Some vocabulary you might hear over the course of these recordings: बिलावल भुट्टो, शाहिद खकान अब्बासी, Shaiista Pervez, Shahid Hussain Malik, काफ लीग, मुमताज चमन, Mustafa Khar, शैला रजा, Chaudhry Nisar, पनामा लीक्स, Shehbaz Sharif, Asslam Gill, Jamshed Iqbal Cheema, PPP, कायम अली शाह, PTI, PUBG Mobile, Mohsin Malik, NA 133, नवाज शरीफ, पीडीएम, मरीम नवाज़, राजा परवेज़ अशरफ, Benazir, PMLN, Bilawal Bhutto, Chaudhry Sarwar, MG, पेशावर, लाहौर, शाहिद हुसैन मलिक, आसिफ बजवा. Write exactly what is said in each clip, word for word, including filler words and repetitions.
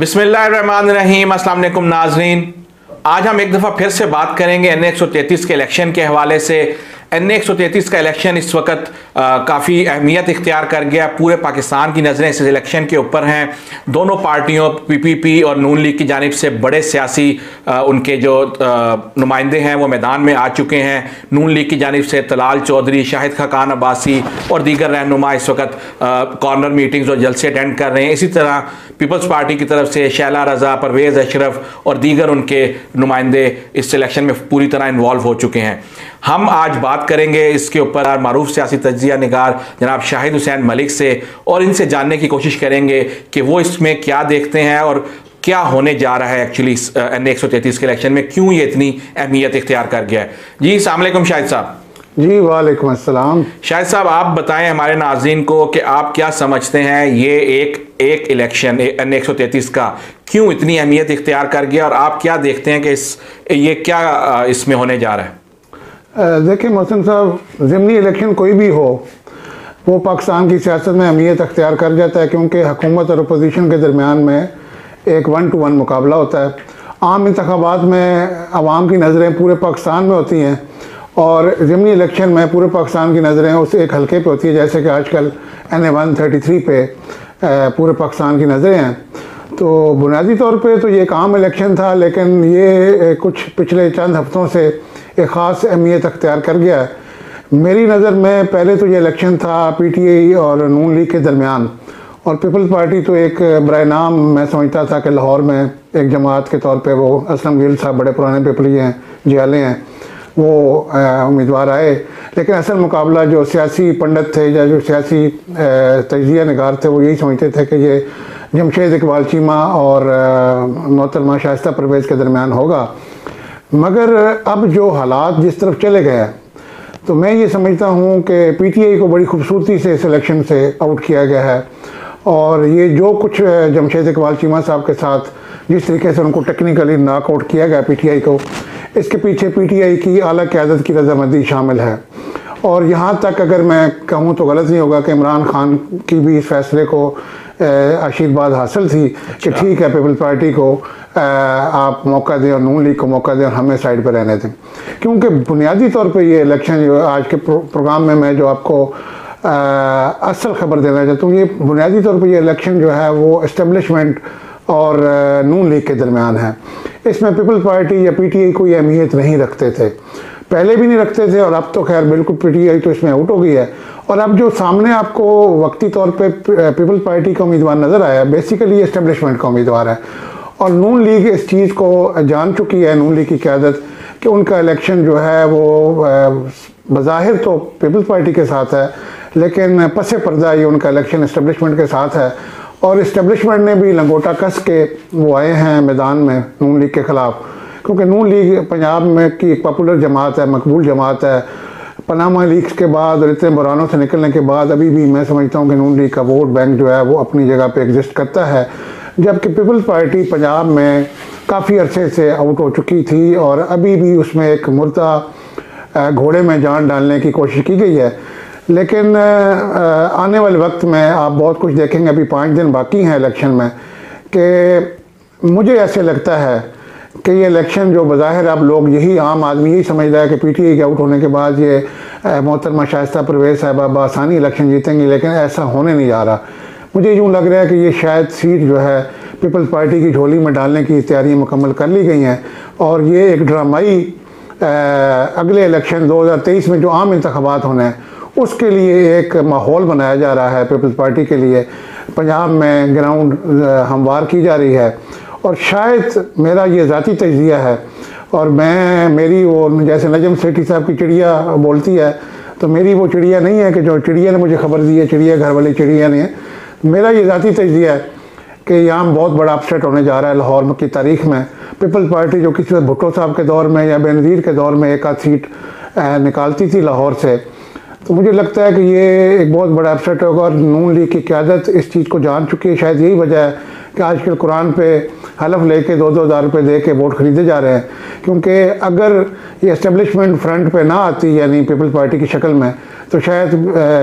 बिस्मिल्लाहिर्रहमानिर्रहीम अस्सलाम वालेकुम नाज़रीन, आज हम एक दफ़ा फिर से बात करेंगे एन ए एक सौ तैंतीस के इलेक्शन के हवाले से। एन ए एक सौ तैंतीस का इलेक्शन इस वक्त काफ़ी अहमियत इख्तियार कर गया, पूरे पाकिस्तान की नज़रें इस इलेक्शन के ऊपर हैं। दोनों पार्टियों पीपीपी और नून लीग की जानिब से बड़े सियासी आ, उनके जो आ, नुमाइंदे हैं वो मैदान में आ चुके हैं। नून लीग की जानिब से तलाल चौधरी, शाहिद खकान अब्बासी और दीगर रहनुमा इस वक्त कॉर्नर मीटिंग्स और जलसे अटेंड कर रहे हैं। इसी तरह पीपल्स पार्टी की तरफ से शैला रजा, परवेज़ अशरफ और दीगर उनके नुमाइंदे इस इलेक्शन में पूरी तरह इन्वॉल्व हो चुके हैं। हम आज बात करेंगे इसके ऊपर मारूफ सियासी तज्जिया निगार जनाब शाहिद हुसैन मलिक से और इनसे जानने की कोशिश करेंगे कि वो इसमें क्या देखते हैं और क्या होने जा रहा है एक्चुअली एन ए एक सौ तैंतीस के इलेक्शन में, क्यों ये इतनी अहमियत इख्तियार कर गया है। जी अस्सलाम वालेकुम शाहिद साहब। जी वालेकुम अस्सलाम। शाहिद साहब, आप बताएं हमारे नाज़रीन को कि आप क्या समझते हैं ये एक एक इलेक्शन एन ए एक सौ तैंतीस का क्यों इतनी अहमियत इख्तियार कर गया और आप क्या देखते हैं कि इस ये क्या इसमें होने जा रहा है। देखिए मोहसिन साहब, ज़िमनी इलेक्शन कोई भी हो वो पाकिस्तान की सियासत में अहमियत इख्तियार कर जाता है, क्योंकि हुकूमत और अपोजिशन के दरमियान में एक वन टू वन मुकाबला होता है। आम इंतखाबात में आवाम की नज़रें पूरे पाकिस्तान में होती हैं और ज़िमनी इलेक्शन में पूरे पाकिस्तान की नज़रें उस एक हलके पे होती है, जैसे कि आजकल एन ए एक सौ तैंतीस पे पूरे पाकिस्तान की नज़रें हैं। तो बुनियादी तौर पे तो ये एक आम इलेक्शन था, लेकिन ये कुछ पिछले चंद हफ्तों से एक ख़ास अहमियत अख्तियार कर गया है। मेरी नज़र में पहले तो ये इलेक्शन था पी टी आई और नून लीग के दरमियान, और पीपल्स पार्टी तो एक बराए नाम मैं समझता था कि लाहौर में एक जमात के तौर पर वो असलम गिल साहब बड़े पुराने पीपली हैं, जियाले हैं, वो उम्मीदवार आए। लेकिन असल मुकाबला जो सियासी पंडित थे या जो सियासी तजिया निगार थे वो यही समझते थे कि ये जमशेद इकबाल चीमा और मोहतरमा शाइस्ता परवेज़ के दरमियान होगा। मगर अब जो हालात जिस तरफ चले गए हैं, तो मैं ये समझता हूँ कि पी टी आई को बड़ी खूबसूरती से इस इलेक्शन से आउट किया गया है। और ये जो कुछ जमशेद इकबाल चीमा साहब के साथ जिस तरीके से उनको टेक्निकली नाक आउट किया गया पी टी आई को, इसके पीछे पीटीआई की आला क़यादत की रजामंदी शामिल है। और यहाँ तक अगर मैं कहूँ तो गलत नहीं होगा कि इमरान खान की भी इस फैसले को आशीर्वाद हासिल थी कि ठीक है पीपल्स पार्टी को आ, आप मौका दें और नून लीग को मौका दें और हमें साइड पर रहने दें। क्योंकि बुनियादी तौर पे ये इलेक्शन जो आज के प्रो, प्रोग्राम में मैं जो आपको आ, असल खबर देना चाहता हूँ, ये बुनियादी तौर पर यह इलेक्शन जो है वो इस्टेब्लिशमेंट और नून लीग के दरमियान है। इसमें पीपल्स पार्टी या पीटीआई कोई अहमियत नहीं रखते थे, पहले भी नहीं रखते थे, और अब तो खैर बिल्कुल पीटीआई तो इसमें आउट हो गई है। और अब जो सामने आपको वक्ती तौर पे पीपल्स पार्टी का उम्मीदवार नज़र आया, बेसिकली एस्टेब्लिशमेंट का उम्मीदवार है। और नून लीग इस चीज़ को जान चुकी है, नून लीग की क़यादत, कि उनका इलेक्शन जो है वो बज़ाहिर तो पीपल्स पार्टी के साथ है, लेकिन पसे पर्दा ये उनका इलेक्शन एस्टेब्लिशमेंट के साथ है। और इस्टेब्लिशमेंट ने भी लंगोटा कस के वो आए हैं मैदान में नून लीग के ख़िलाफ़, क्योंकि नून लीग पंजाब में की एक पॉपुलर जमात है, मकबूल जमात है। पनामा लीक्स के बाद और इतने बुरानों से निकलने के बाद अभी भी मैं समझता हूँ कि नून लीग का वोट बैंक जो है वो अपनी जगह पे एग्जिस्ट करता है, जबकि पीपल्स पार्टी पंजाब में काफ़ी अरसे से आउट हो चुकी थी और अभी भी उसमें एक मुर्दा घोड़े में जान डालने की कोशिश की गई है। लेकिन आने वाले वक्त में आप बहुत कुछ देखेंगे, अभी पाँच दिन बाकी हैं इलेक्शन में, कि मुझे ऐसे लगता है कि ये इलेक्शन जो बज़ाहिर आप लोग यही आम आदमी यही समझ रहा है कि पीटीआई के आउट होने के बाद ये मोहतरमा शाइस्ता परवेज़ साहिबा बआसानी इलेक्शन जीतेंगी, लेकिन ऐसा होने नहीं जा रहा। मुझे यूँ लग रहा है कि ये शायद सीट जो है पीपल्स पार्टी की झोली में डालने की तैयारियाँ मुकम्मल कर ली गई हैं, और ये एक ड्रामाई अगले इलेक्शन दो हज़ार तेईस में जो आम इंतखाबात होने हैं उसके लिए एक माहौल बनाया जा रहा है। पीपल्स पार्टी के लिए पंजाब में ग्राउंड हमवार की जा रही है, और शायद मेरा ये ज़ाती तजज़िया है और मैं मेरी वो जैसे नजम सेठी साहब की चिड़िया बोलती है, तो मेरी वो चिड़िया नहीं है कि जो चिड़िया ने मुझे खबर दी है, चिड़िया घर वाली चिड़िया ने। मेरा ये ज़ाती तजज़िया है कि यहाँ बहुत बड़ा अपसेट होने जा रहा है लाहौर की तारीख में। पीपल्स पार्टी जो किसी भुट्टो साहब के दौर में या बेनज़ीर के दौर में एक आध सीट निकालती थी लाहौर से, तो मुझे लगता है कि ये एक बहुत बड़ा अपसेट होगा। और नून लीग की क़यादत इस चीज़ को जान चुकी है, शायद यही वजह है कि आजकल कुरान पे हलफ लेके दो दो हज़ार रुपये दे के वोट ख़रीदे जा रहे हैं, क्योंकि अगर ये एस्टेब्लिशमेंट फ्रंट पे ना आती यानी पीपल्स पार्टी की शक्ल में, तो शायद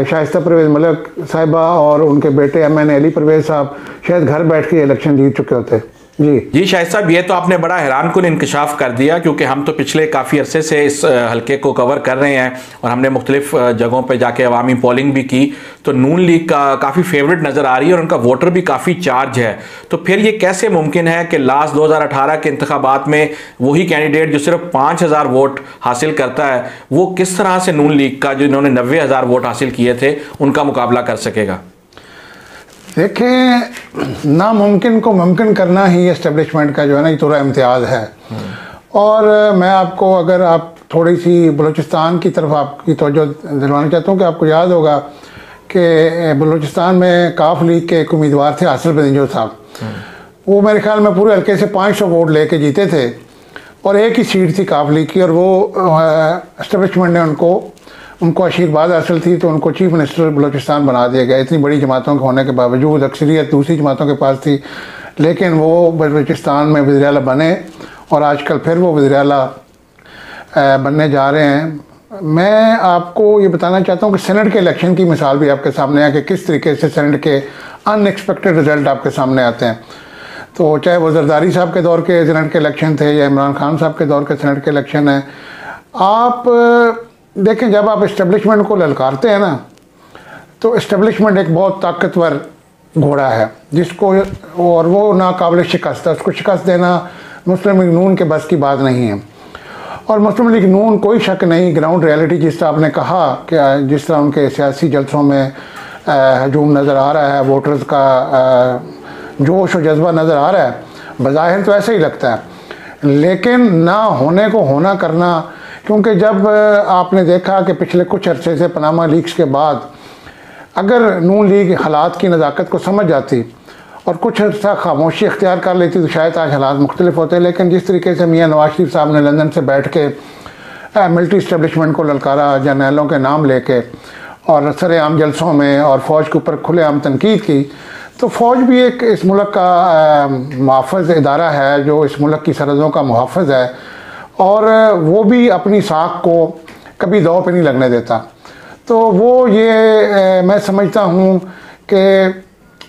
शाइस्ता परवेज़ मलिक साहिबा और उनके बेटे एम एन अली परवेज़ साहब शायद घर बैठ के इलेक्शन जीत चुके होते। जी जी शाहिद साहब, ये तो आपने बड़ा हैरान कुन इंकशाफ कर दिया, क्योंकि हम तो पिछले काफ़ी अरसे से इस हलके को कवर कर रहे हैं और हमने मुख्तलिफ जगहों पे जाके अवामी पोलिंग भी की, तो नून लीग का काफ़ी फेवरेट नज़र आ रही है और उनका वोटर भी काफ़ी चार्ज है। तो फिर ये कैसे मुमकिन है कि लास्ट दो हज़ार अठारह के इंतखाबात में वही कैंडिडेट जो सिर्फ पाँच हज़ार वोट हासिल करता है, वो किस तरह से नून लीग का जो इन्होंने नब्बे हज़ार वोट हासिल किए थे उनका मुकाबला कर सकेगा? देखें, नामुमकिन को मुमकिन करना ही इस्टेब्लिशमेंट का जो है ना ये थोड़ा इम्तियाज़ है। और मैं आपको, अगर आप थोड़ी सी बलूचिस्तान की तरफ आपकी तवज्जो दिलवाना चाहता हूँ कि आपको याद होगा कि बलूचिस्तान में काफ लीग के एक उम्मीदवार थे आसिफ बजवा साहब, वो मेरे ख्याल में पूरे हल्के से पाँच सौ वोट ले कर जीते थे और एक ही सीट थी काफ लीग की, और वो इस्टेब्लिशमेंट ने उनको उनको आशीर्वाद हासिल थी तो उनको चीफ मिनिस्टर बलूचिस्तान बना दिया गया। इतनी बड़ी जमातों के होने के बावजूद अक्सरियत दूसरी जमातों के पास थी, लेकिन वो बलूचिस्तान में वज़ीर आला बने और आजकल फिर वो वज़ीर आला बनने जा रहे हैं। मैं आपको ये बताना चाहता हूँ कि सेनेट के इलेक्शन की मिसाल भी आपके सामने है कि किस तरीके से सेनेट के अनएक्सपेक्टेड रिज़ल्ट आपके सामने आते हैं। तो चाहे वो जरदारी साहब के दौर के सेनेट के इलेक्शन थे या इमरान खान साहब के दौर के सेनेट के इलेक्शन हैं। आप देखें, जब आप इस्टेब्लिशमेंट को ललकारते हैं ना, तो इस्टेब्लिशमेंट एक बहुत ताकतवर घोड़ा है जिसको, और वो नाकाबिल शिकस्त है, उसको शिकस्त देना मुस्लिम लीग नून के बस की बात नहीं है। और मुस्लिम लीग नून कोई शक नहीं, ग्राउंड रियलिटी जिस तरह आपने कहा कि जिस तरह उनके सियासी जलसों में हजूम नज़र आ रहा है, वोटर्स का जोश और जज्बा नज़र आ रहा है, बज़ाहिर तो ऐसा ही लगता है, लेकिन ना होने को होना करना। क्योंकि जब आपने देखा कि पिछले कुछ अरसे से पनामा लीक्स के बाद अगर नून लीग हालात की नज़ाकत को समझ जाती और कुछ अर्सा खामोशी इख्तियार कर लेती तो शायद आज हालात मुख्तलिफ होते। लेकिन जिस तरीके से मियां नवाज शरीफ साहब ने लंदन से बैठ के मिलिट्री इस्टेब्लिशमेंट को ललकारा, जर्नैलों के नाम ले कर, और सरेआम जलसों में और फ़ौज के ऊपर खुलेआम तनकीद की, तो फ़ौज भी एक इस मुल्क का मुहाफ़िज़ इदारा है जो इस मुल्क की सरहदों का मुहाफ़िज़ है, और वो भी अपनी साख को कभी दाव पे नहीं लगने देता। तो वो ये ए, मैं समझता हूँ कि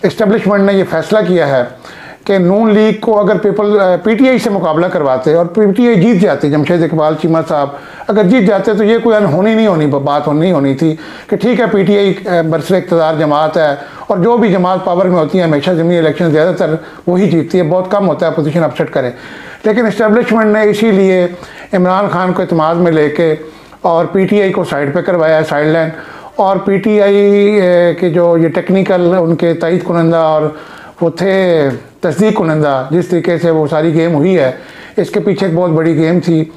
इस्टेब्लिशमेंट ने ये फैसला किया है कि नून लीग को अगर पीपल पीटीआई से मुकाबला करवाते और पीटीआई जीत जाते, जमशेद इकबाल चीमा साहब अगर जीत जाते, तो ये कोई अनहोनी नहीं होनी बात होनी होनी थी कि ठीक है पीटीआई बरसर इक़्तिदार जमात है और जो भी जमात पावर में होती है हमेशा ज़मीनी इलेक्शन ज़्यादातर वही जीतती है, बहुत कम होता है अपोजिशन अपसेट करे। लेकिन इस्टेब्लिशमेंट ने इसीलिए इमरान खान को इतमाद में लेके और पीटीआई को साइड पे करवाया, साइड लाइन, और पीटीआई के जो ये टेक्निकल उनके तइद कुनंदा और वो थे तस्दीक कुनंदा, जिस तरीके से वो सारी गेम हुई है, इसके पीछे एक बहुत बड़ी गेम थी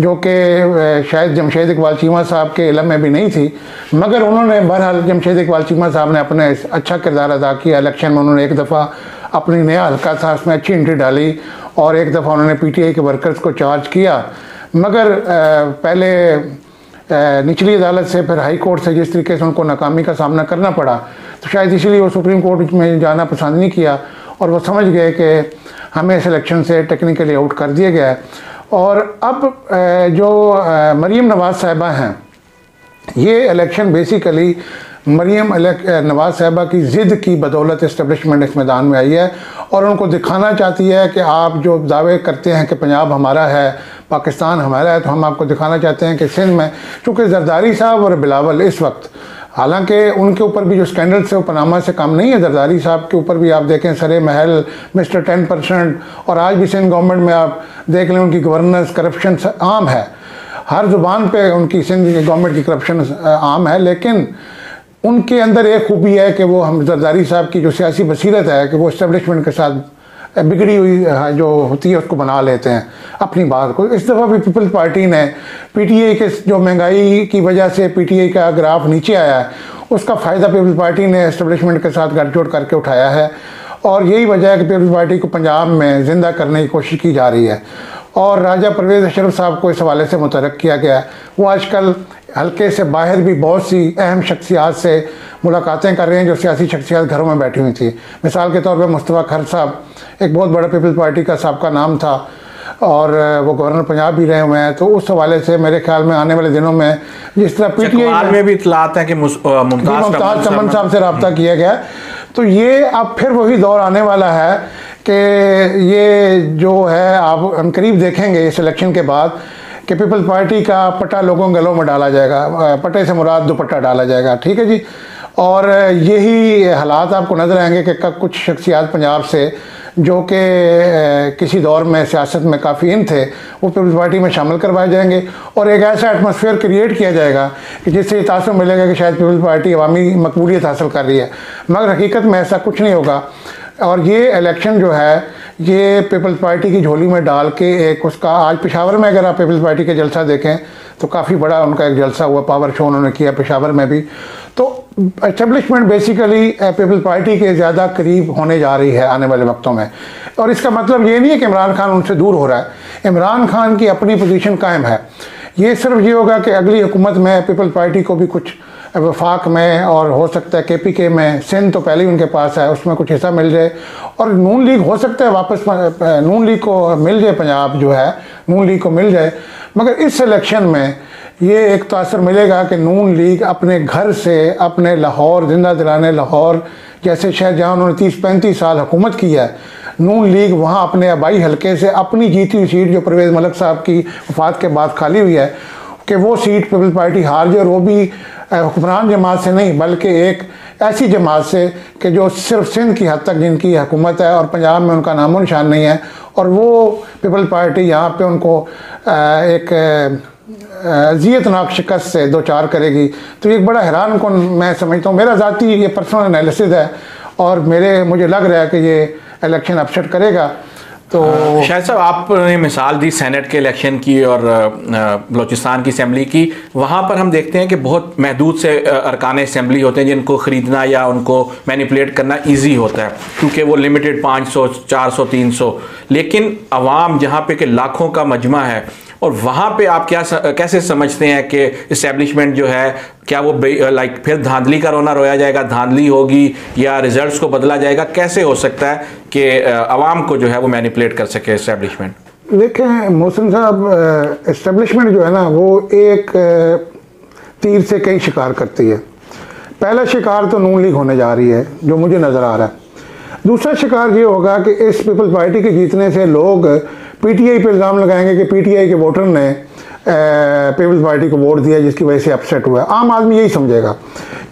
जो कि शायद जमशेद इकबाल चीमा साहब के इलम में भी नहीं थी, मगर उन्होंने बहरहाल जमशेद इकबाल चीमा साहब ने अपने अच्छा किरदार अदा किया। इलेक्शन में उन्होंने एक दफ़ा अपनी नया हल्का था उसमें अच्छी एंट्री डाली और एक दफ़ा उन्होंने पीटीआई के वर्कर्स को चार्ज किया, मगर पहले निचली अदालत से फिर हाई कोर्ट से जिस तरीके से उनको नाकामी का सामना करना पड़ा, तो शायद इसीलिए वो सुप्रीम कोर्ट में जाना पसंद नहीं किया और वो समझ गए कि हमें इस इलेक्शन से टेक्निकली आउट कर दिया गया है। और अब जो मरीम नवाज़ साहिबा हैं, ये इलेक्शन बेसिकली मरीम नवाज़ साहिबा की ज़िद की बदौलत इस्टेब्लिशमेंट इस मैदान में आई है और उनको दिखाना चाहती है कि आप जो दावे करते हैं कि पंजाब हमारा है, पाकिस्तान हमारा है, तो हम आपको दिखाना चाहते हैं कि सिंध में, चूँकि जरदारी साहब और बिलावल इस वक्त, हालांकि उनके ऊपर भी जो स्कैंडल्स है वो पनामा से कम नहीं है, जरदारी साहब के ऊपर भी आप देखें सरे महल मिस्टर टेन परसेंट, और आज भी सिंध गवर्नमेंट में आप देख लें उनकी गवर्नेंस करप्शन आम है, हर जुबान पे उनकी सिंध गवर्नमेंट की करप्शन आम है। लेकिन उनके अंदर एक खूबी है कि वो हम जरदारी साहब की जो सियासी बसीरत है कि वो इस्टेब्लिशमेंट के साथ बिगड़ी हुई जो होती है उसको बना लेते हैं अपनी बात को। इस दफ़ा भी पीपल्स पार्टी ने पीटीआई के जो महंगाई की वजह से पीटीआई का ग्राफ नीचे आया है, उसका फ़ायदा पीपल्स पार्टी ने इस्टेब्लिशमेंट के साथ गठजोड़ करके उठाया है, और यही वजह है कि पीपल्स पार्टी को पंजाब में ज़िंदा करने की कोशिश की जा रही है। और राजा परवेज़ अशरफ साहब को इस हवाले से मुतरक किया गया है, वो आजकल हल्के से बाहर भी बहुत सी अहम शख्सियात से मुलाकातें कर रहे हैं जो सियासी शख्सियात घरों में बैठी हुई थी। मिसाल के तौर पर मुस्तफ़ा खर साहब, एक बहुत बड़ा पीपल्स पार्टी का साहब का नाम था, और वो गवर्नर पंजाब भी रहे हुए हैं, तो उस हवाले से मेरे ख्याल में आने वाले दिनों में जिस तरह पीटीआई में भी इतलात है कि मुमताज चमन साहब से रब्ता किया गया, तो ये अब फिर वही दौर आने वाला है कि ये जो है आप हम करीब देखेंगे इस इलेक्शन के बाद कि पीपल्स पार्टी का पट्टा लोगों गलों में डाला जाएगा, पट्टे से मुराद दुपट्टा डाला जाएगा, ठीक है जी। और यही हालात आपको नजर आएंगे कि कुछ शख्सियात पंजाब से जो कि किसी दौर में सियासत में काफ़ी इन थे वो पीपल्स पार्टी में शामिल करवाए जाएंगे और एक ऐसा एटमॉस्फेयर क्रिएट किया जाएगा कि जिससे तासर मिलेगा कि शायद पीपल्स पार्टी अवामी मकबूलियत हासिल कर रही है, मगर हकीकत में ऐसा कुछ नहीं होगा। और ये इलेक्शन जो है ये पीपल्स पार्टी की झोली में डाल के एक उसका, आज पेशावर में अगर आप पीपल्स पार्टी का जलसा देखें तो काफ़ी बड़ा उनका एक जलसा हुआ, पावर शो उन्होंने किया पेशावर में भी। तो एस्टेब्लिशमेंट बेसिकली पीपल्स पार्टी के ज़्यादा करीब होने जा रही है आने वाले वक्तों में, और इसका मतलब ये नहीं है कि इमरान खान उनसे दूर हो रहा है, इमरान खान की अपनी पोजीशन कायम है। ये सिर्फ ये होगा कि अगली हुकूमत में पीपल्स पार्टी को भी कुछ वफाक में और हो सकता है के पी के में, सिंध तो पहले ही उनके पास है, उसमें कुछ हिस्सा मिल जाए, और नून लीग हो सकता है वापस नून लीग को मिल जाए, पंजाब जो है नून लीग को मिल जाए। मगर इस इलेक्शन में ये एक तासर मिलेगा कि नून लीग अपने घर से, अपने लाहौर जिंदा दिलाने लाहौर जैसे शहर जहाँ उन्होंने तीस पैंतीस साल हुकूमत की है, नून लीग वहाँ अपने आबाई हलके से अपनी जीती हुई सीट जो परवेज़ मलिक साहब की वफात के बाद खाली हुई है कि वो सीट पीपल्स पार्टी हार जाए, और वो भी हुक्मरान जमात से नहीं बल्कि एक ऐसी जमात से कि जो सिर्फ सिंध की हद तक जिनकी हुकूमत है और पंजाब में उनका नामो निशान नहीं है, और वो पीपल्स पार्टी यहाँ पे उनको एक अजियतनाक शिकस्त से दो चार करेगी। तो एक बड़ा हैरान कौन मैं समझता हूँ, मेरा ज़ाती ये पर्सनल एनालिसिस है, और मेरे मुझे लग रहा है कि ये इलेक्शन अपसेट करेगा। तो शायद साहब आपने मिसाल दी सेनेट के इलेक्शन की और बलूचिस्तान की असम्बली की, वहाँ पर हम देखते हैं कि बहुत महदूद से अरकान असम्बली होते हैं जिनको ख़रीदना या उनको मैनिपुलेट करना इजी होता है क्योंकि वो लिमिटेड पाँच सौ, चार सौ, तीन सौ। लेकिन अवाम जहाँ पे कि लाखों का मजमा है, और वहाँ पे आप क्या कैसे समझते हैं कि इस्टेब्लिशमेंट जो है क्या वो लाइक फिर धांधली का रोना रोया जाएगा, धांधली होगी या रिजल्ट्स को बदला जाएगा, कैसे हो सकता है कि आवाम को जो है वो मैनिपुलेट कर सके इस्टेब्लिशमेंट? देखें मोहसिन साहब, इस्टेब्लिशमेंट जो है ना वो एक तीर से कई शिकार करती है। पहला शिकार तो नून लीग होने जा रही है जो मुझे नज़र आ रहा है। दूसरा शिकार ये होगा कि इस पीपल्स पार्टी के जीतने से लोग पीटीआई पर इल्ज़ाम लगाएंगे कि पीटीआई के वोटर ने पीपल्स पार्टी को वोट दिया जिसकी वजह से अपसेट हुआ। आम आदमी यही समझेगा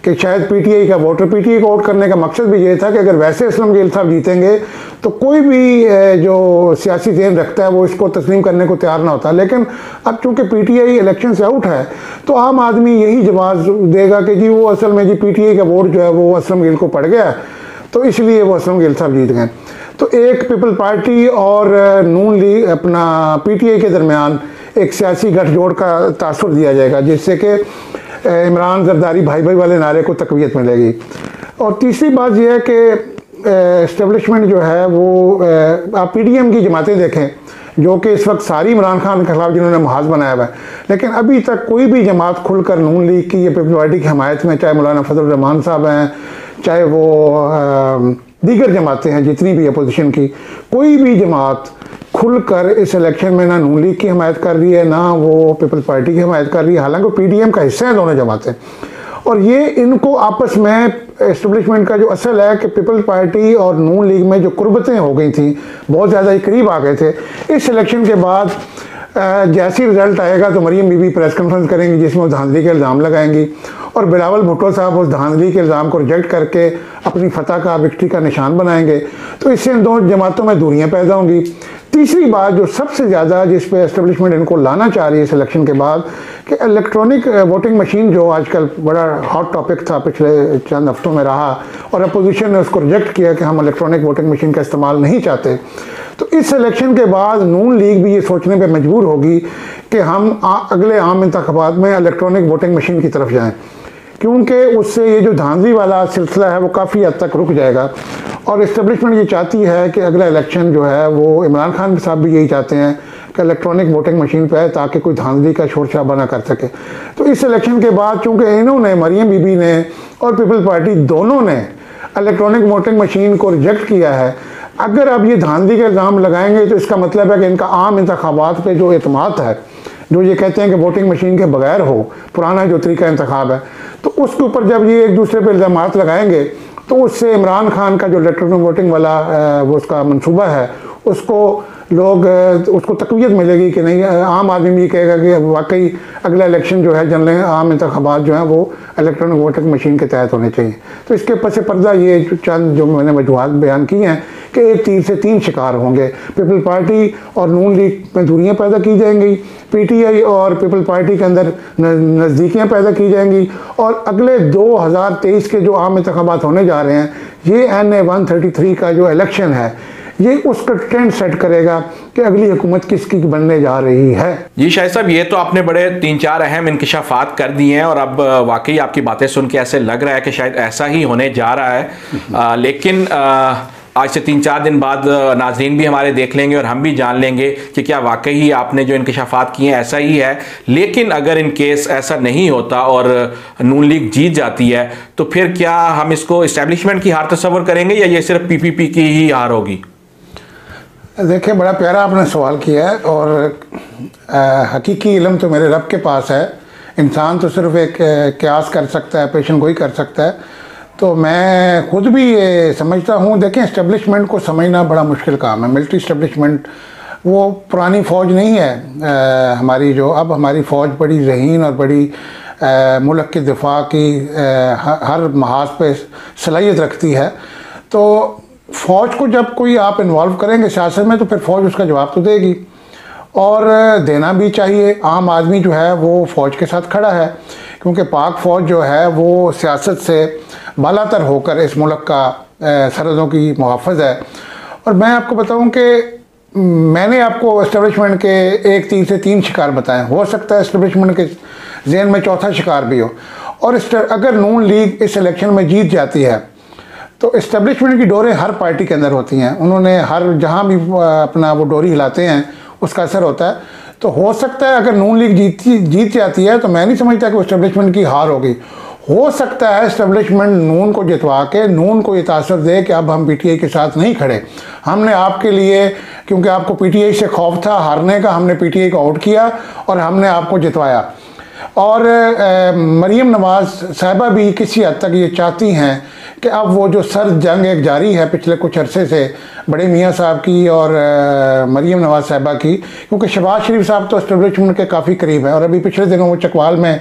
कि शायद पीटीआई का वोटर, पीटीआई को वोट करने का मकसद भी ये था कि अगर वैसे असलम गिल साहब जीतेंगे तो कोई भी जो सियासी ज़हन रखता है वो इसको तस्लीम करने को तैयार ना होता। लेकिन अब चूँकि पीटीआई इलेक्शन से आउट है तो आम आदमी यही जवाब देगा कि जी वो असल में जी पीटीआई का वोट जो है वो असलम गिल को पड़ गया तो इसलिए वो असलम गिल साहब जीत गए। तो एक पीपल्स पार्टी और नून लीग अपना पीटीआई के दरमियान एक सियासी गठजोड़ का तासुर दिया जाएगा जिससे कि इमरान जरदारी भाई भाई वाले नारे को तकवीत मिलेगी। और तीसरी बात यह है कि इस्टेब्लिशमेंट जो है वो आप पीडीएम की जमातें देखें जो कि इस वक्त सारी इमरान खान के खिलाफ जिन्होंने महाज बनाया हुआ है, लेकिन अभी तक कोई भी जमात खुलकर नून लीग की या पीपल्स पार्टी की हमायत में, चाहे मौलाना फजल रहमान साहब हैं, चाहे वो दीगर जमातें हैं जितनी भी अपोजिशन की, कोई भी जमात खुलकर इस इलेक्शन में ना नून लीग की हमायत कर रही है ना वो पीपल्स पार्टी की हमायत कर रही है, हालांकि पीडीएम का हिस्सा है दोनों जमातें। और ये इनको आपस में एस्टेब्लिशमेंट का जो असल है कि पीपल्स पार्टी और नून लीग में जो कुर्बतें हो गई थी, बहुत ज़्यादा करीब आ गए थे, इस इलेक्शन के बाद जैसे ही रिज़ल्ट आएगा तो मरीम बीबी प्रेस कॉन्फ्रेंस करेंगी जिसमें वो धांधली के इल्ज़ाम लगाएंगी और बिलावल भुट्टो साहब उस धांधली के इल्ज़ाम को रिजेक्ट करके अपनी फतह का विक्ट्री का निशान बनाएंगे। तो इससे इन दोनों जमातों में दूरियाँ पैदा होंगी। तीसरी बात जो सबसे ज़्यादा जिस पे एस्टेब्लिशमेंट इनको लाना चाह रही है इस इलेक्शन के बाद कि इलेक्ट्रॉनिक वोटिंग मशीन जो आजकल बड़ा हॉट टॉपिक था, पिछले चंद हफ्तों में रहा, और अपोजिशन ने उसको रिजेक्ट किया कि हम इलेक्ट्रॉनिक वोटिंग मशीन का इस्तेमाल नहीं चाहते। तो इस इलेक्शन के बाद नून लीग भी ये सोचने पर मजबूर होगी कि हम अगले आम इंतखाबात में इलेक्ट्रॉनिक वोटिंग मशीन की तरफ जाएँ, क्योंकि उससे ये जो धांधली वाला सिलसिला है वो काफ़ी हद तक रुक जाएगा। और इस्टेब्लिशमेंट ये चाहती है कि अगला इलेक्शन जो है वो, इमरान खान साहब भी यही चाहते हैं कि इलेक्ट्रॉनिक वोटिंग मशीन पर है ताकि कोई धांधली का शोर शराबा ना कर सके। तो इस इलेक्शन के बाद चूँकि इन्होंने, मरीम बीबी ने और पीपल्स पार्टी दोनों ने इलेक्ट्रॉनिक वोटिंग मशीन को रिजेक्ट किया है। अगर आप ये धांधली का इल्ज़ाम लगाएंगे तो इसका मतलब है कि इनका आम इंतखाबात पे जो एतमाद है, जो ये कहते हैं कि वोटिंग मशीन के बगैर हो, पुराना जो तरीका इंतखाब है, तो उसके ऊपर जब ये एक दूसरे पर इल्ज़ाम लगाएंगे तो उससे इमरान खान का जो इलेक्ट्रॉनिक वोटिंग वाला वो उसका मनसूबा है, उसको लोग उसको तकवीयत मिलेगी कि नहीं, आम आदमी ये कहेगा कि वाकई अगला इलेक्शन जो है जनरल आम इंतखाबात जो हैं वो इलेक्ट्रॉनिक वोटिंग मशीन के तहत होने चाहिए। तो इसके पसे पर्दा ये चंद जो मैंने वजूहत बयान की हैं कि एक तीर से तीन शिकार होंगे, पीपल पार्टी और नून लीग में दूरियाँ पैदा की जाएंगी, पी टी आई और पीपल पार्टी के अंदर नज़दीकियाँ पैदा की जाएंगी, और अगले दो हज़ार तेईस के जो आम इंतखाबात होने जा रहे हैं, ये N A one thirty three का जो इलेक्शन है ये उसका ट्रेंड सेट करेगा कि अगली हुकूमत किसकी बनने जा रही है। जी शाहिद साहब, ये तो आपने बड़े तीन चार अहम इंकशाफात कर दिए हैं और अब वाकई आपकी बातें सुन के ऐसे लग रहा है कि शायद ऐसा ही होने जा रहा है। आ, लेकिन आ, आज से तीन चार दिन बाद नाजरीन भी हमारे देख लेंगे और हम भी जान लेंगे कि क्या वाकई ही आपने जो इंकशाफात किए हैं ऐसा ही है। लेकिन अगर इन केस ऐसा नहीं होता और नून लीग जीत जाती है तो फिर क्या हम इसको इस्टेब्लिशमेंट की हार तस्वर करेंगे या ये सिर्फ पी पी पी की ही हार होगी? देखिए, बड़ा प्यारा आपने सवाल किया है और हकीकी इलम तो मेरे रब के पास है। इंसान तो सिर्फ़ एक क्यास कर सकता है, पेशन गोई कर सकता है। तो मैं ख़ुद भी ये समझता हूँ, देखें इस्टेब्लिशमेंट को समझना बड़ा मुश्किल काम है। मिलिट्री इस्टेब्लिशमेंट वो पुरानी फ़ौज नहीं है आ, हमारी जो अब हमारी फ़ौज बड़ी जहीन और बड़ी आ, मुल्क के दिफा की आ, हर महाज पे सलाहियत रखती है। तो फ़ौज को जब कोई आप इन्वॉल्व करेंगे सियासत में तो फिर फ़ौज उसका जवाब तो देगी और देना भी चाहिए। आम आदमी जो है वो फ़ौज के साथ खड़ा है क्योंकि पाक फ़ौज जो है वो सियासत से बालातर होकर इस मुल्क का सरहदों की मुहाफ़िज़ है। और मैं आपको बताऊं कि मैंने आपको एस्टेब्लिशमेंट के एक तीन से तीन शिकार बताएं, हो सकता है एस्टेब्लिशमेंट के ज़हन में चौथा शिकार भी हो। और अगर नून लीग इस इलेक्शन में जीत जाती है तो इस्टेब्लिशमेंट की डोरें हर पार्टी के अंदर होती हैं, उन्होंने हर जहाँ भी अपना वो डोरी हिलाते हैं उसका असर होता है। तो हो सकता है अगर नून लीग जीती जीत जाती है तो मैं नहीं समझता कि इस्टेब्लिशमेंट की हार होगी। हो सकता है इस्टेब्लिशमेंट नून को जितवा के नून को ये तासर दे कि अब हम पीटीआई के साथ नहीं खड़े, हमने आपके लिए, क्योंकि आपको पीटीआई से खौफ था हारने का, हमने पीटीआई को आउट किया और हमने आपको जितवाया। और ए, मरीम नवाज़ साहिबा भी किसी हद तक ये चाहती हैं कि अब वो जो सर जंग एक जारी है पिछले कुछ अरसे से बड़े मियाँ साहब की और ए, मरीम नवाज़ साहिबा की, क्योंकि शहबाज शरीफ साहब तो एस्टेब्लिशमेंट के काफ़ी करीब हैं। और अभी पिछले दिनों वो चकवाल में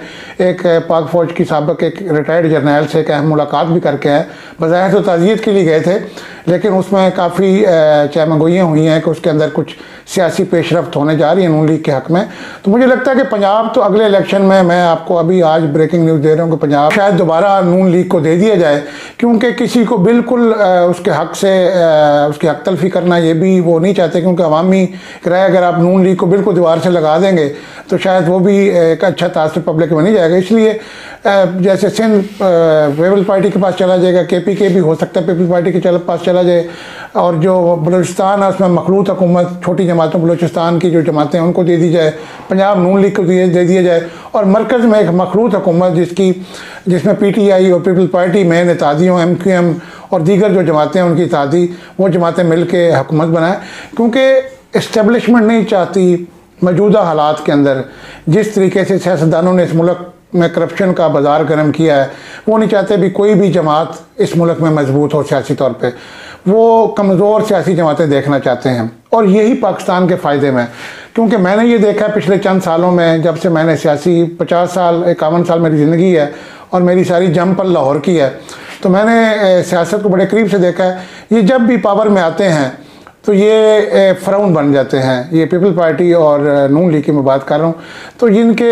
एक पाक फ़ौज की साबिक एक रिटायर्ड जर्नैल से एक अहम मुलाकात भी करके हैं, बज़ाहिर तो ताज़ियत के लिए गए थे लेकिन उसमें काफ़ी चैमगोइयाँ हुई हैं कि उसके अंदर कुछ सियासी पेशरफ्त होने जा रही है नून लीग के हक़ में। तो मुझे लगता है कि पंजाब तो अगले इलेक्शन में, मैं आपको अभी आज ब्रेकिंग न्यूज़ दे रहा हूँ कि पंजाब शायद दोबारा नून लीग को दे दिया जाए, क्योंकि किसी को बिल्कुल उसके हक़ से उसकी हक़ तलफ़ी करना ये भी वो नहीं चाहते, क्योंकि अवामी किराया अगर आप नून लीग को बिल्कुल दीवार से लगा देंगे तो शायद वो भी एक अच्छा तासर पब्लिक में नहीं जाएगा। इसलिए जैसे सिंध पीपल पार्टी के पास चला जाएगा, के पी के भी हो सकता है पीपल पार्टी के पास चला जाए, और जो बलूचिस्तान है उसमें मखलूत हुकूमत छोटी जमातों बलूचिस्तान की जो जमातें हैं उनको दे दी जाए, पंजाब नून लीग को दे दिया जाए, और मरकज़ में एक मखलूत हुकूमत जिसकी जिसमें पी टी आई और पीपल पार्टी में नेतादियों एम क्यू एम और दीगर जो जमातें हैं उनकी तादी वो जमातें मिल के हुकूमत बनाएँ, क्योंकि इस्टेब्लिशमेंट नहीं चाहती मौजूदा हालात के अंदर जिस तरीके से सियासतदानों ने इस मुल्क में करप्शन का बाज़ार गर्म किया है, वो नहीं चाहते भी कोई भी जमात इस मुल्क में मजबूत हो सियासी तौर पे। वो कमज़ोर सियासी जमातें देखना चाहते हैं और यही पाकिस्तान के फ़ायदे में, क्योंकि मैंने ये देखा है पिछले चंद सालों में जब से मैंने सियासी पचास साल इक्यावन साल मेरी ज़िंदगी है और मेरी सारी जमपल लाहौर की है, तो मैंने सियासत को बड़े करीब से देखा है। ये जब भी पावर में आते हैं तो ये फ़रौन बन जाते हैं, ये पीपल पार्टी और नून लीग की मैं बात कर रहा हूँ, तो इनके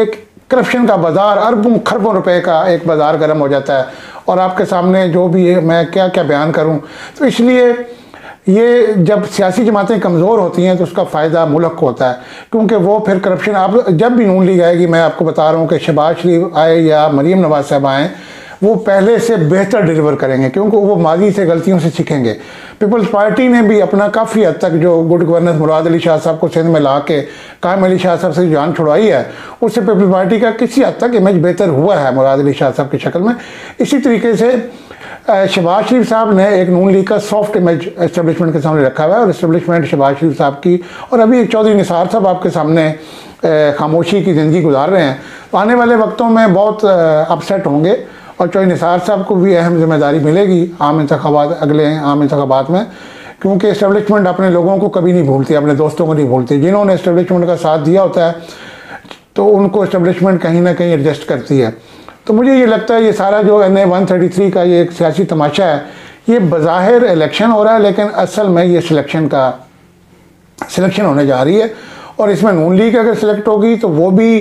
एक करप्शन का बाज़ार अरबों खरबों रुपए का एक बाज़ार गर्म हो जाता है और आपके सामने जो भी है मैं क्या क्या बयान करूँ। तो इसलिए ये जब सियासी जमातें कमज़ोर होती हैं तो उसका फ़ायदा मुल्क को होता है, क्योंकि वो फिर करप्शन, आप जब भी नून लीग आएगी, मैं आपको बता रहा हूँ कि शहबाज शरीफ आए या मरीम नवाज़ साहब आएँ, वो पहले से बेहतर डिलीवर करेंगे क्योंकि वो माजी से गलतियों से सीखेंगे। पीपल्स पार्टी ने भी अपना काफ़ी हद तक जो गुड गवर्नेंस मुराद अली शाह साहब को सिंध में ला के कायम अली शाह साहब से जान छुड़वाई है, उससे पीपल्स पार्टी का किसी हद तक इमेज बेहतर हुआ है मुराद अली शाह साहब की शक्ल में। इसी तरीके से शहबाज शरीफ साहब ने एक नून लीग का सॉफ्ट इमेज एस्टेब्लिशमेंट के सामने रखा हुआ है और एस्टेब्लिशमेंट शहबाज शरीफ साहब की और अभी एक चौधरी निसार साहब आपके सामने खामोशी की ज़िंदगी गुजार रहे हैं, तो आने वाले वक्तों में बहुत अपसेट होंगे और चौधरी निसार साहब को भी अहम जिम्मेदारी मिलेगी आम इंतखाबात अगले आम इंतखाबात में, क्योंकि एस्टेब्लिशमेंट अपने लोगों को कभी नहीं भूलती, अपने दोस्तों को नहीं भूलती। जिन्होंने एस्टेब्लिशमेंट का साथ दिया होता है तो उनको एस्टेब्लिशमेंट कहीं ना कहीं एडजस्ट करती है। तो मुझे ये लगता है ये सारा जो N A one thirty three का ये एक सियासी तमाशा है, ये बज़ाहिर इलेक्शन हो रहा है लेकिन असल में ये सिलेक्शन का सिलेक्शन होने जा रही है और इसमें नून लीग अगर सिलेक्ट होगी तो वो भी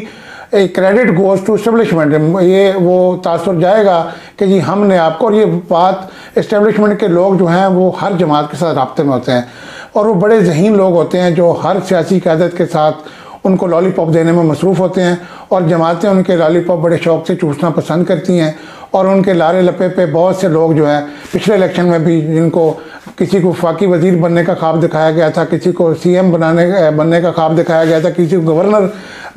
एक क्रेडिट गोज़ टू एस्टेब्लिशमेंट, ये वो तासुर जाएगा कि जी हमने आपको, और ये बात एस्टेब्लिशमेंट के लोग जो हैं वो हर जमात के साथ रब्ते में होते हैं और वो बड़े ज़हीन लोग होते हैं जो हर सियासी क़यादत के साथ उनको लॉलीपॉप देने में मसरूफ़ होते हैं और जमातें उनके लॉलीपॉप बड़े शौक़ से चूसना पसंद करती हैं और उनके लारे लपे पे बहुत से लोग जो है पिछले इलेक्शन में भी जिनको किसी को वफाकी वज़ीर बनने का ख्वाब दिखाया गया था, किसी को सीएम बनाने बनने का ख्वाब दिखाया गया था, किसी को गवर्नर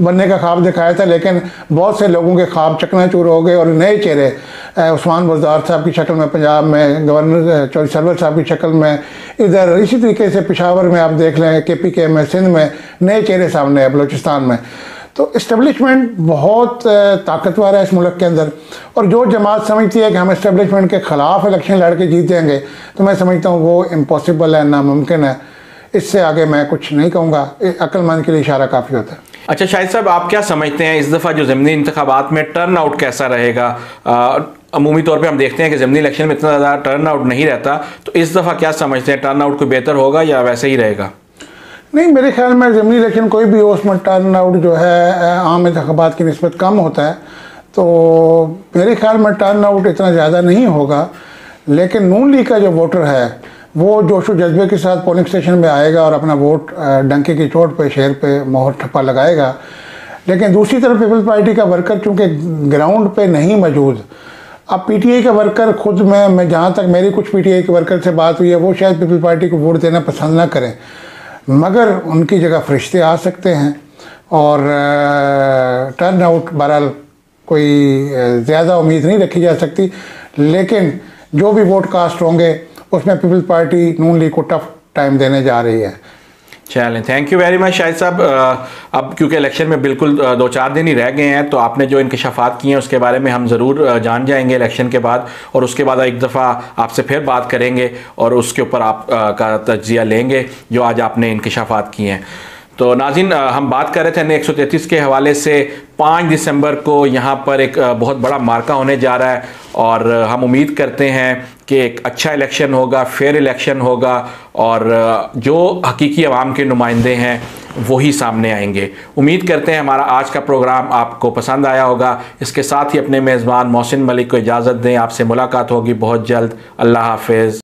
बनने का ख्वाब दिखाया था, लेकिन बहुत से लोगों के ख्वाब चकनाचूर हो गए और नए चेहरे उस्मान बुज़दार साहब की शक्ल में पंजाब में, गवर्नर चौधरी सरवर साहब की शक्ल में, इधर इसी तरीके से पेशावर में आप देख लें, के पी के में, सिंध में नए चेहरे सामने है, बलूचिस्तान में। तो इस्टेब्लिशमेंट बहुत ताकतवर है इस मुल्क के अंदर और जो जमात समझती है कि हम इस्टेब्लिशमेंट के ख़िलाफ़ इलेक्शन लड़ के जीत देंगे तो मैं समझता हूँ वो इम्पॉसिबल है, नामुमकिन है। इससे आगे मैं कुछ नहीं कहूँगा, अक्लमंद के लिए इशारा काफ़ी होता है। अच्छा शाहिद साहब, आप क्या समझते हैं इस दफ़ा जो ज़मीनी इंतखाबात में टर्न आउट कैसा रहेगा? अमूमी तौर पे हम देखते हैं कि ज़मीनी इलेक्शन में इतना ज़्यादा टर्न आउट नहीं रहता, तो इस दफ़ा क्या समझते हैं, टर्न आउट कोई बेहतर होगा या वैसे ही रहेगा? नहीं, मेरे ख्याल में ज़मीनी इलेक्शन कोई भी हो उसमें टर्न आउट जो है आम इंतखाबात की निस्बत कम होता है, तो मेरे ख्याल में टर्न आउट इतना ज़्यादा नहीं होगा। लेकिन नून लीग का जो वोटर है वो जोश व जज्बे के साथ पोलिंग स्टेशन में आएगा और अपना वोट डंके की चोट पे शेर पे मोहर ठप्पा लगाएगा। लेकिन दूसरी तरफ पीपल्स पार्टी का वर्कर चूँकि ग्राउंड पे नहीं मौजूद, अब पीटीआई का वर्कर खुद में मैं जहाँ तक मेरी कुछ पीटीआई के वर्कर से बात हुई है वो शायद पीपल्स पार्टी को वोट देना पसंद ना करें, मगर उनकी जगह फरिश्ते आ सकते हैं और टर्न आउट बहरहाल कोई ज़्यादा उम्मीद नहीं रखी जा सकती। लेकिन जो भी वोट कास्ट होंगे उसमें पीपल्स पार्टी नून लीग को टफ टाइम देने जा रही है। चलें, thank you very much Shahid साहब। अब क्योंकि इलेक्शन में बिल्कुल दो चार दिन ही रह गए हैं तो आपने जो इंकशाफात किए हैं उसके बारे में हम ज़रूर जान जाएंगे इलेक्शन के बाद और उसके बाद एक दफ़ा आपसे फिर बात करेंगे और उसके ऊपर आपका तज्जिया लेंगे जो आज आपने इंकशाफात किए हैं। तो नाज़रीन, हम बात कर रहे थे एन एक सौ तैंतीस के हवाले से। पाँच दिसंबर को यहाँ पर एक बहुत बड़ा मार्का होने जा रहा है और हम उम्मीद करते हैं कि एक अच्छा इलेक्शन होगा, फेयर इलेक्शन होगा और जो हकीकी आवाम के नुमाइंदे हैं वही सामने आएंगे। उम्मीद करते हैं हमारा आज का प्रोग्राम आपको पसंद आया होगा। इसके साथ ही अपने मेज़बान मोहसिन मलिक को इजाज़त दें, आपसे मुलाकात होगी बहुत जल्द। अल्लाह हाफिज़।